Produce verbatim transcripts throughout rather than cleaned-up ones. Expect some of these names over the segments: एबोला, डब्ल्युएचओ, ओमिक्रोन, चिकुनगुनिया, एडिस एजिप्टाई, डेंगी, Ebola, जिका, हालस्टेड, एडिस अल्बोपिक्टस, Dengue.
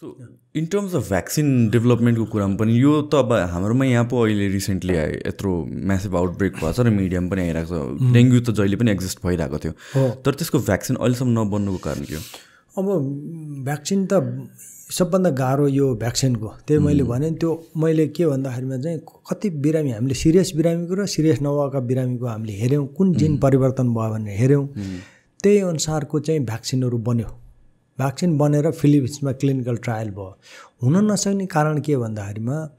So, in terms of vaccine development, recently a massive outbreak was a medium dengue to joily exist by Dagoto. Tortisco vaccine also no bono carnio. Oh, vaccine the subanda garo, you vaccine go. They might one and two mileki on the Hermazen, Kati Birami, I'm serious Biramigo, serious Novaka Biramigo, I'm Herum, Kunjin Paribartan Bavan, Herum, they on Sarko chain vaccine or bonio. Vaccine Bonera Philips clinical trial bo. Unanasani Karan K Vandarima,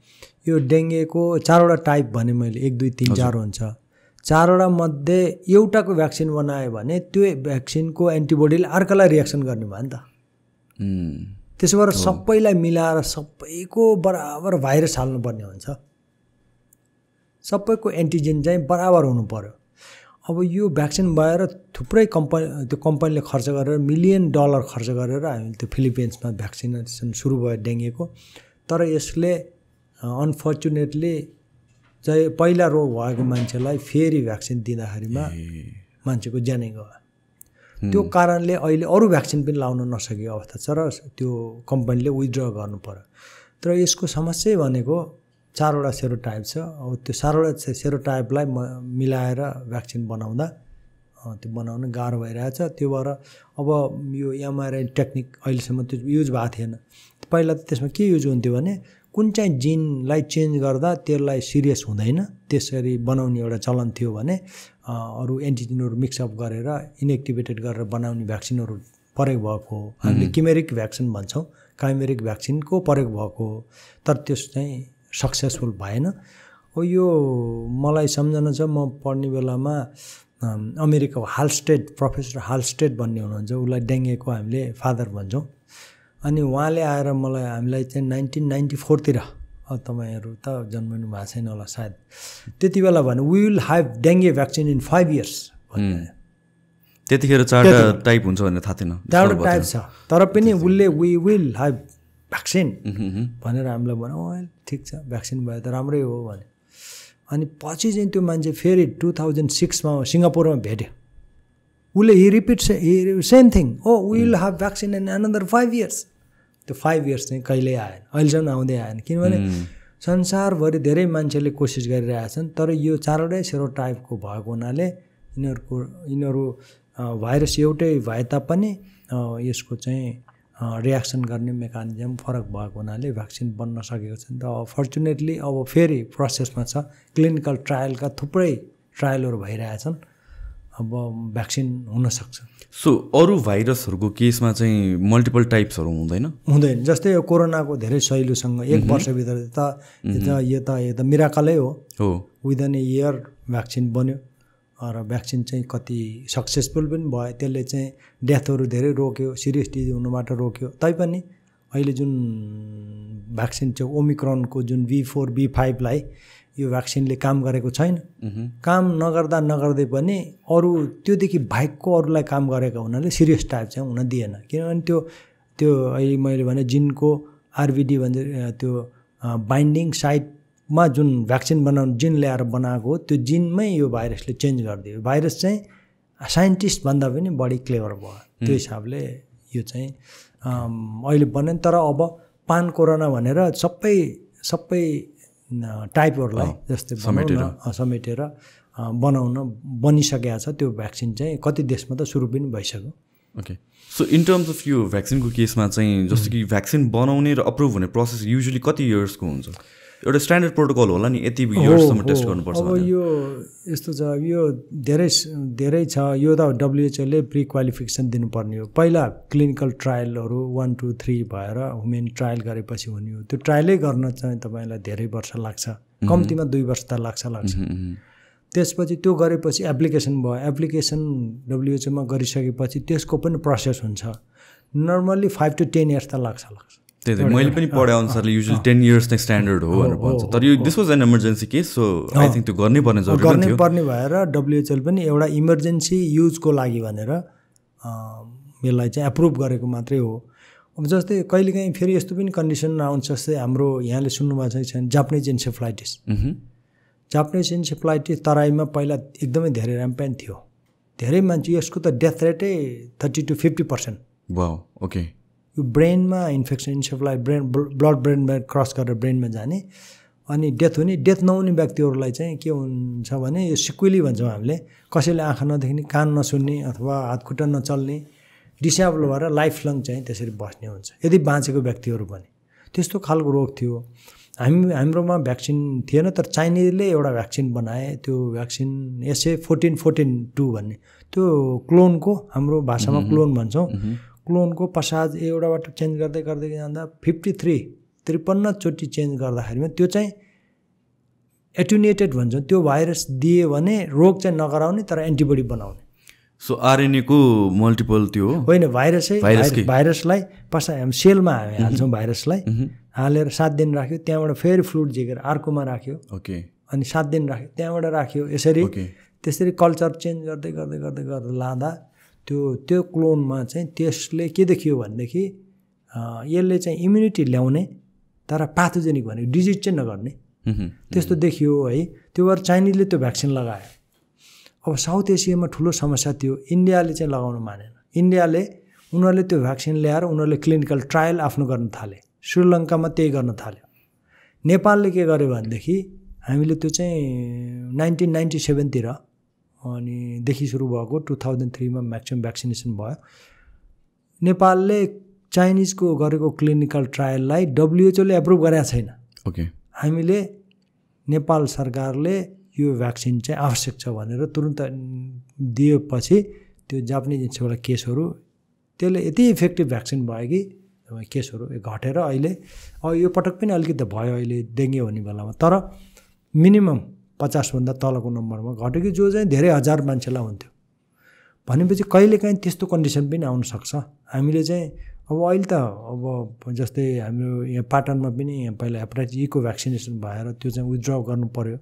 you dengue ko charora type banimel, egg do tin jaroncha. Charora madde Yutako vaccine one Ivane, two vaccine co antibody arcala reaction garnivanda. Mm. This were subpila milar subco baraver virus alnobanonsa. Subco antigen jam baraver onuporo. अब यो vaccine भएर थुप्रै company त्यो कम्पनीले खर्च गरेर million dollar खर्च गरेर हामी त्यो फिलिपिन्समा भ्याक्सिनेसन सुरु भयो डेंगेको तर यसले अनफर्चुनेटली चाहिँ पहिला रोग भएको मान्छेलाई फेरि भ्याक्सिन दिँदाखैमा मान्छेको ज्यान गयो त्यो कारणले अहिले अरु भ्याक्सिन पनि लाउन नसके अवस्था छ र त्यो कम्पनीले विथड्र गर्नु पर्यो तर यसको समस्या भनेको चारवटा सेरोटाइप छ अब त्यो चारवटा सेरोटाइपलाई मिलाएर भ्याक्सिन बनाउँदा त्यो बनाउन गाह्रो भइरहेछ त्यो भएर अब यो एमआरआई टेक्निक अहिलेसम्म त्यो युज भएको थिएन पहिला त त्यसमा के युज हुन्थ्यो भने कुन चाहिँ जिनलाई चेन्ज गर्दा त्यसलाई सिरियस हुँदैन त्यसरी बनाउने एउटा चलन थियो भने अरु एन्टिजेनहरु मिक्स अप गरेर इनएक्टिभेटेड गरेर बनाउने भ्याक्सिनहरु प्रयोग भएको हो हामीले किमेरिक भ्याक्सिन भन्छौं काइमेरिक भ्याक्सिनको प्रयोग भएको तर त्यस चाहिँ सक्सेसफुल भएन अब यो मलाई सम्झना छ म पढ्ने बेलामा अमेरिकाको हालस्टेड प्रोफेसर हालस्टेड भन्ने हुनुहुन्छ उलाई डेंगेको हामीले फादर भन्छौं अनि उहाँले आएर मलाई हामीलाई चाहिँ नाइन्टीन नाइन्टी फोर तिर तपाईहरु त जन्मनु भएको छैन होला सायद त्यतिबेला भने we will have dengue vaccine in five years भन्ने त्यतिखेर चारटा टाइप हुन्छ भन्ने थाहा थिएन चारटा टाइप छ तर पनि उले वी विल हैव भ्याक्सिन भनेर हामीलाई भन्यो ठीक छ भ्याक्सिन भयो त राम्रै हो भने अनि पछि चाहिँ त्यो मान्छे फेरि टु थाउजन्ड सिक्स मा सिंगापुरमा भेट्यो उले he repeats same thing oh we will have vaccine in another five years त्यो फाइभ इयर्स चाहिँ कहिल्यै आएन अहिलेसम्म आउँदै आएन किनभने संसारभरि धेरै मान्छेले कोसिस गरिरहेछन् तर यो चारवटै सेरोटाइपको भएको हुनाले यिनीहरुको यिनीहरु भाइरस एउटै भए तापनि यसको चाहिँ रिएक्सन गर्ने मेकानिजम फरक भएको हुनाले भ्याक्सिन बन्न सकेको छैन र फर्चुनेटली अब फेरि प्रोसेसमा छ क्लिनिकल ट्रायलका थुप्रै ट्रायलहरु भइरहेछन् अब भ्याक्सिन हुन सक्छ सो अरु भाइरसहरुको केसमा चाहिँ मल्टिपल टाइप्सहरु हुँदैन हुँदैन जस्तै यो कोरोनाको धेरै सहिलोसँग एक वर्षभित्र त यो त यो त मिराकलै हो हो within a year vaccine बन्यो र भ्याक्सिन चाहिँ कति सक्सेसफुल पनि भयो त्यसले चाहिँ डेथहरु धेरै रोक्यो सिरियस डिजीज हुनबाट रोक्यो तैपनि अहिले जुन भ्याक्सिन चाहिँ ओमिक्रोन को जुन बी फोर बी फाइभ लाई यो भ्याक्सिनले काम गरेको छैन काम नगर्दा नगर्दै पनि अरु त्योदेखि बाहेकको अरुलाई काम गरेको हुनाले सिरियस टाइप चाहिँ हुन दिएन किनभने त्यो त्यो अहिले मैले भने जिनको आरबीडी भन्छ त्यो बाइन्डिङ साइट मा जुन भ्याक्सिन बनाउन जिन ल्याएर बनाएको त्यो जिनमै यो भाइरसले चेन्ज गर्दियो भाइरस चाहिँ साइन्टिस्ट भन्दा पनि बढी क्लेभर भयो त्यो हिसाबले यो चाहिँ अहिले बनेन तर अब पान कोरोना भनेर सबै सबै टाइपहरुलाई जस्तै समेटेर समेटेर बनाउन बनिसकेको छ त्यो भ्याक्सिन चाहिँ कति देशमा त सुरु पनि भइसक्यो okay so in terms of यो भ्याक्सिनको केसमा चाहिँ जस्तो कि भ्याक्सिन बनाउने र अप्रुभ हुने प्रोसेस युजुअली कति इयर्सको हुन्छ एउटा स्ट्यान्डर्ड प्रोटोकल होला नि यति इयर्ससम्म टेस्ट गर्नुपर्छ अब यो यस्तो छ यो धेरै धेरै छ यो त डब्ल्युएचओ ले प्री क्वालिफिकेसन दिनुपर्ने हो पहिला क्लिनिकल ट्रायलहरु वन टू थ्री भएर ह्युमन ट्रायल गरेपछि हुने हो त्यो ट्रायलै गर्न चाहिँ तपाईलाई धेरै वर्ष लाग्छ कम्तिमा दुई वर्ष त लाग्छ लाग्छ त्यसपछि त्यो गरेपछि एप्लिकेसन भयो एप्लिकेसन डब्ल्युएचओ मा गरिसकेपछि त्यसको पनि प्रोसेस हुन्छ normally five to ten years त लाग्छ लाग्छ त्यही मैले पनि पढे अनुसारले युजुअली टेन इयर्स नै स्ट्यान्डर्ड हो भनेर भन्छ तर यो this was an emergency case so I think त्यो गर्नै पर्ने जरुरी थियो गर्नै पर्ने भएर डब्ल्यूएचओ ले पनि एउटा इमर्जेन्सी युजको लागि भनेर यसलाई चाहिँ अप्रुभ गरेको मात्रै हो अब जस्तै कहिलेकाहीँ फेरि यस्तो पनि कन्डिसन आउँछ जस्तै हाम्रो यहाँले सुन्नु भएको छैन जापानिज एन्सेफलाइटिस जापानिज एन्सेफलाइटिस तराईमा पहिला एकदमै धेरै र्याम्पेन्ट थियो धेरै मान्छे यसको त डेथ रेटै thirty to fifty percent wow okay brain ma infection encephalitis brain blood brain ma cross गरेर brain ma जाने अनि डेथ हुने डेथ नहुने व्यक्तिहरुलाई चाहिँ के हुन्छ भने यो सिक्वेली भन्छौं हामीले कसैले आँखा नदेख्ने कान नसुन्ने अथवा हात खुट्टा नचल्ने डिसेबल भएर लाइफ लङ चाहिँ त्यसरी बस्ने हुन्छ यदि बाँचेको व्यक्तिहरु भने त्यस्तो खालको रोग थियो हामी हाम्रोमा भ्याक्सिन थिएन तर चाइनाले एउटा भ्याक्सिन बनाए त्यो vaccine S A fourteen fourteen two भन्ने त्यो क्लोनको हाम्रो भाषामा क्लोन भन्छौं क्लोनको पसाज एउटाबाट चेन्ज गर्दै गर्दै जाँदा fifty-three fifty-three चोटी चेन्ज गर्दाखेरिमा त्यो चाहिँ एट्युनेटेड भन्छ त्यो भाइरस दिए भने रोग चाहिँ नगराउने तर एन्टिबडी बनाउने सो आरएनए को मल्टिपल त्यो होइन भाइरसै भाइरसलाई पसा हम सेलमा हामी हाल्छौं भाइरसलाई हालेर सात दिन राख्यो त्यहाँबाट फेरि फ्लुड जिकेर अर्कोमा राख्यो ओके अनि सात दिन राख्यो त्यहाँबाट राख्यो यसरी त्यसरी कल्चर चेन्ज गर्दै गर्दै गर्दै गर्दै लादा त्यो त्यो क्लोनमा चाहिँ त्यसले के देखियो भनेदेखि यसले चाहिँ इम्युनिटी ल्याउने तर प्याथोजेनिक भनेको डिजिज चाहिँ नगर्ने त्यस्तो देखियो है त्यो भएर चाइनीले त्यो भ्याक्सिन लगायो अब साउथ एशियामा ठूलो समस्या थियो इन्डियाले चाहिँ लगाउन मानेन इन्डियाले उनीहरुले त्यो भ्याक्सिन ल्याएर उनीहरुले क्लिनिकल ट्रायल आफ्नो गर्न थाले श्रीलंकामा त्यही गर्न थाल्यो नेपालले के गर्यो भनेदेखि हामीले त्यो चाहिँ nineteen ninety-seven तिर अनि देखि सुरु भएको two thousand three मा म्याक्सिमम भ्याक्सिनेसन भयो नेपालले चाइनीज को गरेको क्लिनिकल ट्रायललाई डब्ल्यूएचओ ले एप्रुभ गरेको छैन ओके हामीले नेपाल सरकारले यो भ्याक्सिन चाहिँ आवश्यक छ भनेर तुरुन्त दिएपछि त्यो जापानिज एन्सेफालाइटिसवाला केसहरु त्यसले यति इफेक्टिभ भ्याक्सिन भयो कि केसहरु घटेर अहिले अब यो पटक पनि अलिकति भयो अहिले डेंगी हुने बेलामा तर मिनिमम पचास भन्दा तलको नम्बरमा घट्यो कि जो चाहिँ धेरै हजार मान्छेलाई हुन्थ्यो भनेपछि कहिलेकाहीँ त्यस्तो कन्डिसन पनि आउन सक्छ हामीले चाहिँ अब अहिले त अब जस्तै हाम्रो यहाँ पाटनमा पनि पहिला हेपाटाइटिस ई को भ्याक्सिनेसन भएर त्यो चाहिँ विथड्र गर्नु पर्यो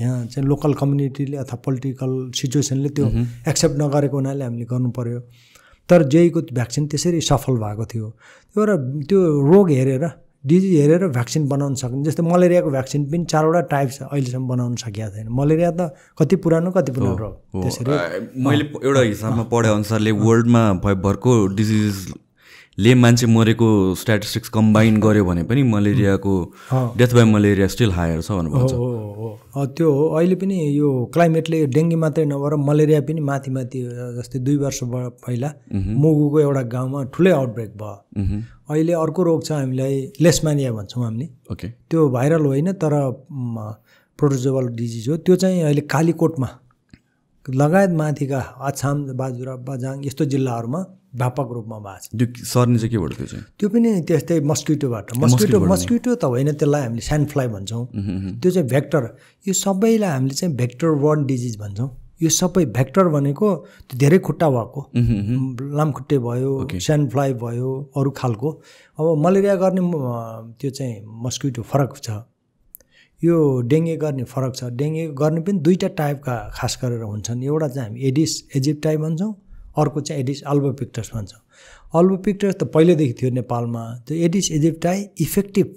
यहाँ चाहिँ लोकल कम्युनिटीले अथवा पोलिटिकल सिचुएसनले त्यो एक्सेप्ट नगरेको हुनाले हामीले गर्नु पर्यो तर जेई को भ्याक्सिन त्यसरी सफल भएको थियो त्यो र त्यो रोग हेरेर डिजिज हेरेर भ्याक्सिन बनाउन सक्ने जस्तै मलेरियाको भ्याक्सिन पनि चारवटा टाइप छ अहिलेसम्म बनाउन सकिया छैन मलेरिया त कति पुरानो कति पुरानो रोग त्यसरी मैले एउटा हिसाबमा पढे अनुसारले वर्ल्डमा भरको डिजिजले मान्छे मरेको स्ट्याटिस्टिक्स कम्बाइन गर्यो भने पनि मलेरियाको death by malaria still higher छ भन्नु भन्छ हो त्यो हो अहिले पनि यो क्लाइमेटले डेंगी मात्रै नभएर मलेरिया पनि माथि माथि जस्तै दुई वर्ष पहिला मुगुको एउटा गाउँमा ठुलै आउटब्रेक भयो अहिले अर्को रोग छ हामीलाई लेसमानिया भन्छौं हामीले ओके त्यो भाइरल होइन तर प्रोटोजोअल डिजिज हो त्यो चाहिँ अहिले कालीकोटमा लगायत माथिका अछाम बाजुरा बाजाङ यस्तो जिल्लाहरुमा व्यापक रूपमा भएको छ त्यो सर्ने चाहिँ केबाट त्यो चाहिँ त्यो पनि त्यस्तै मस्किटोबाट मस्किटो मस्किटो त होइन त्यसलाई हामीले स्यान्ड फ्लाई भन्छौं त्यो चाहिँ भेक्टर यो सबैलाई हामीले चाहिँ भेक्टर बर्न डिजिज भन्छौं यो सबै भेक्टर भनेको त्यो धेरै खुट्टा भएको लामखुट्टे भयो स्यान्ड फ्लाई भयो अरु खालको अब मलेरिया गर्ने त्यो चाहिँ मस्किटो फरक छ यो डेंगी गर्ने फरक छ डेंगी गर्ने पनि दुईटा टाइपका खास गरेर हुन्छन् एउटा चाहिँ हामी एडिस एजिप्टाई भन्छौं अर्को चाहिँ एडिस अल्बोपिक्टस भन्छौं अल्बोपिक्टस त पहिलेदेखि थियो नेपालमा त्यो एडिस एजिप्टाई effective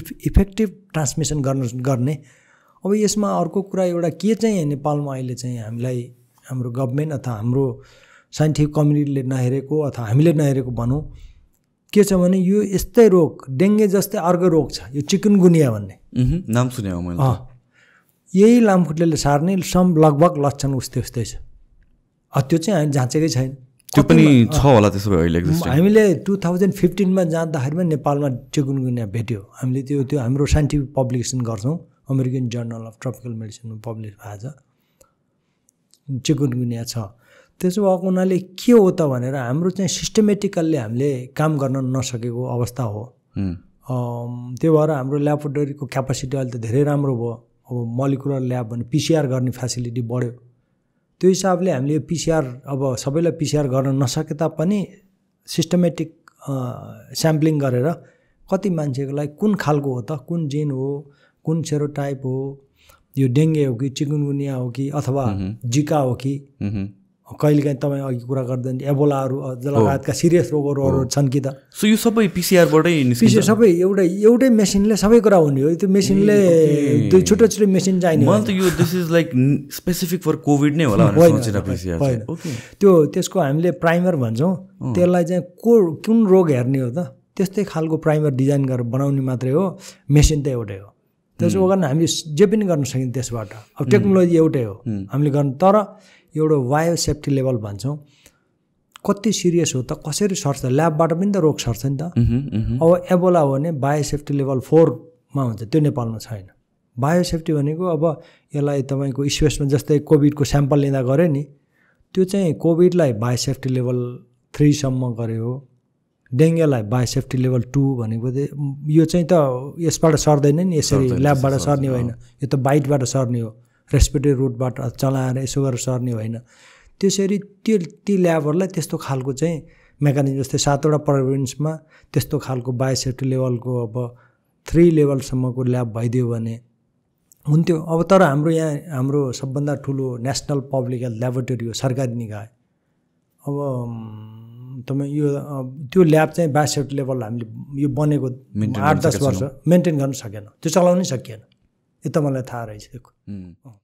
if effective transmission गर्ने अब यसमा अर्को कुरा एउटा के चाहिँ नेपालमा अहिले चाहिँ हामीलाई हाम्रो गभर्नमेन्ट अथवा हाम्रो साइन्टिफिक कम्युनिटीले नहेरेको अथवा हामीले नहेरेको भनौं के छ भने यो यस्तै रोग डेंगी जस्तै अर्को रोग छ यो चिकुनगुनिया भन्ने नाम सुनेको मैले अ यही लामखुट्टेले सार्ने सम लगभग लक्षण उस्तै उस्तै छ त्यो चाहिँ हामी जाँचेकै छैन त्यो पनि छ होला त्यसो भए अहिले एक्जिस्ट हामीले two thousand fifteen मा जाँदाखेरिमा नेपालमा चिकुनगुनिया भेट्यो हामीले त्यो त्यो हाम्रो साइन्टिफिक पब्लिकेसन गर्छौं American Journal of Tropical Medicine publish भएको छ चिकुनगुनिया छ त्यसो भएको हुनाले के हो त भनेर हाम्रो चाहिँ सिस्टमेटिकल्ली हामीले काम गर्न नसकेको अवस्था हो त्यो भएर हाम्रो ल्याबोरेटरीको क्यापासिटी अहिले त धेरै राम्रो भयो अब मलिकुलर ल्याब भने पिसिआर गर्ने फेसिलिटी बढ्यो त्यो हिसाबले हामीले पिसिआर अब सबैलाई पिसिआर गर्न नसके तापनि सिस्टमेटिक स्याम्पलिङ गरेर कति मान्छेकोलाई कुन खालको हो त कुन जिन हो कुन सेरोटाइप हो यो डेंगी हो कि चिकुनगुनिया हो कि अथवा जिका हो कि कहिलेकाहीँ तपाईँ अघि कुरा गर्दैन एबोलाहरु लगायतका सिरियस रोगहरुहरु छन् कि त सो यो सबै पीसीआर बाटै निस्किन्छ पीसीआर सबै एउटा एउटै मेसिनले सबै कुरा हुने हो त्यो मेसिनले त्यो छोटो छोटो मेसिन चाहिने हो म त यो this is like specific for COVID नै होला भनेर सोचेर पीसीआर ओके त्यो त्यसको हामीले प्राइमर भन्छौं त्यसलाई चाहिँ कुन रोग हेर्ने हो त त्यस्तै खालको प्राइमर डिजाइन गरेर बनाउने मात्रै हो मेसिन त एउटै हो त्यसो गर्न हामीले जे पनि गर्न सकिन्छ त्यसबाट अब टेक्नोलोजी एउटै हो हामीले गर्न तर एउटा वायो सेफ्टी लेभल भन्छौं कति सिरियस हो त कसरी सर्छ ल्याबबाट पनि त रोग सर्छ नि त अब एबोला हो भने बायो सेफ्टी लेभल फोर मा हुन्छ त्यो नेपालमा छैन बायो सेफ्टी भनेको अब यसलाई तपाईको स्पेसमा जस्तै कोभिडको स्याम्पल लिँदा गरे नि त्यो चाहिँ कोभिडलाई बायो सेफ्टी लेभल थ्री सम्म गर्यो डेंगेलाई बायो सेफ्टी लेभल टू भनेको यो चाहिँ त यसबाट सर्दैन नि यसरी ल्याबबाट सर्ने होइन यो त बाइटबाट सर्ने हो रेस्पिरेटरी रुटबाट चलाएर यसो गरेर सर्ने होइन त्यसरी त्यो ती ल्याबहरूलाई त्यस्तो खालको चाहिँ मेकानिजम जस्तै सातवटा प्रोभिन्समा त्यस्तो खालको बायोसेफ्टी लेभलको अब थ्री लेभलसम्मको ल्याब भइदियो भने हुन्थ्यो अब तर हाम्रो यहाँ हाम्रो सबभन्दा ठुलो नेसनल पब्लिक हेल्थ ल्याबोरेटरी हो सरकारी निकाय अब तपाईँ यो त्यो ल्याब चाहिँ बायोसेफ्टी लेभल हामीले यो बनेको आठ दस वर्ष मेन्टेन गर्न सकेन त्यो चलाउनै सकिएन यो त मलाई थाहा रहेछ